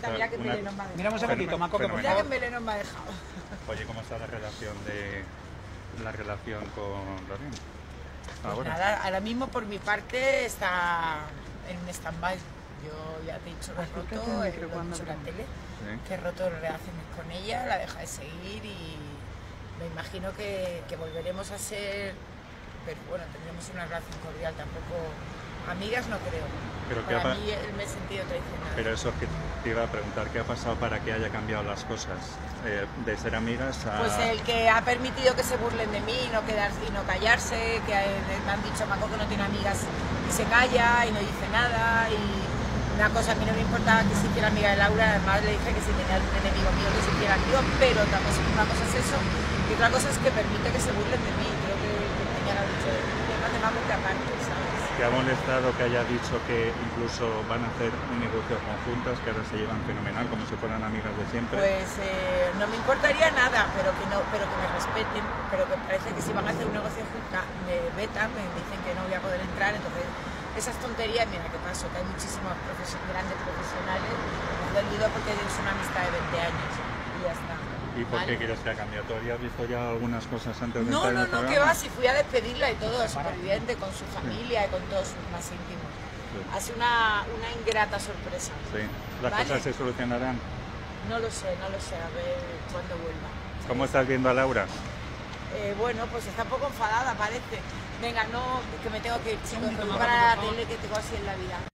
Mira qué melenón me ha dejado. Miramos un poquito, Makoke, por favor. Mira qué melenón me ha dejado. Oye, ¿cómo está la relación con Lorena? Pues nada, ahora mismo por mi parte está en un stand-by. Yo ya te he dicho, lo he roto en la tele, que he roto relaciones con ella, la deja de seguir y me imagino que volveremos a ser, pero bueno, tendremos una relación cordial, tampoco amigas no creo. Pero para mí me he sentido traicionada. Pero eso es que te iba a preguntar, ¿qué ha pasado para que haya cambiado las cosas? De ser amigas a... Pues el que ha permitido que se burlen de mí y no callarse, que me han dicho Makoke que no tiene amigas y se calla y no dice nada. Y una cosa, a mí no me importaba que se hiciera amiga de Laura, además le dije que si tenía algún enemigo mío que se hiciera yo, pero una cosa es eso y otra cosa es que permite que se burlen de mí. Creo que ya lo ha dicho, además de Makoke aparte, ¿sabes? ¿Te ha molestado que haya dicho que incluso van a hacer negocios conjuntas, que ahora se llevan fenomenal, como si fueran amigas de siempre? Pues no me importaría nada, pero que me respeten, pero que parece que si van a hacer un negocio juntas me vetan, me dicen que no voy a poder entrar, entonces esas tonterías, mira qué pasó, que hay muchísimos grandes profesionales, me han dolido porque es una amistad de 20 años y ya está. ¿Y por qué quieres que ha cambiado? ¿Tú habías visto ya algunas cosas antes de entrar en el programa? No, que va, si fui a despedirla y todo, superviviente, con su familia y con todos sus más íntimos. Sí. Ha sido una ingrata sorpresa. Sí. ¿Las cosas se solucionarán? No lo sé, a ver cuándo vuelva. ¿Sabes? ¿Cómo estás viendo a Laura? Bueno, pues está un poco enfadada, parece. Venga, no, que me tengo que ir, chicos, para la tele que tengo así en la vida.